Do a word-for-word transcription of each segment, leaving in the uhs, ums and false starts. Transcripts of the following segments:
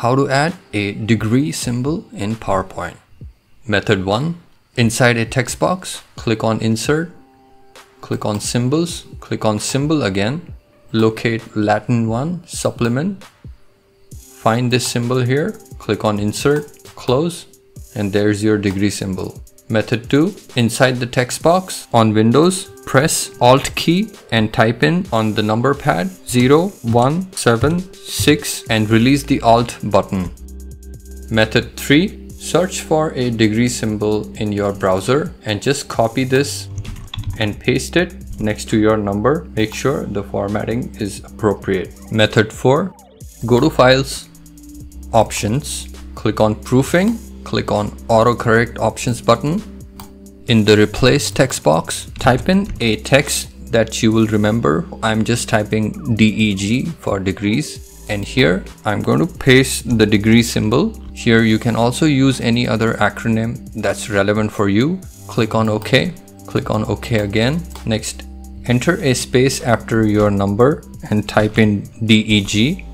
How to add a degree symbol in PowerPoint. Method one, inside a text box, click on Insert, click on Symbols, click on Symbol again, locate Latin one, Supplement, find this symbol here, click on Insert, close, and there's your degree symbol. Method two, inside the text box on Windows, press Alt key and type in on the number pad zero, one, seven, six and release the Alt button. Method three, search for a degree symbol in your browser and just copy this and paste it next to your number. Make sure the formatting is appropriate. Method four, go to Files, Options, click on Proofing, click on Autocorrect Options button. In the Replace text box, type in a text that you will remember. I'm just typing D E G for degrees, and here I'm going to paste the degree symbol. Here you can also use any other acronym that's relevant for you. Click on OK, click on OK again. Next, enter a space after your number and type in D E G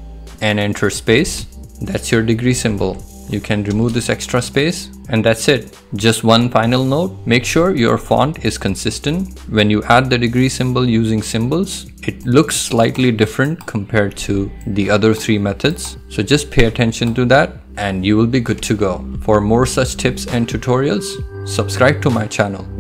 and enter space. That's your degree symbol. You can remove this extra space, and that's it. Just one final note, make sure your font is consistent. When you add the degree symbol using symbols, it looks slightly different compared to the other three methods. So just pay attention to that and you will be good to go. For more such tips and tutorials, subscribe to my channel.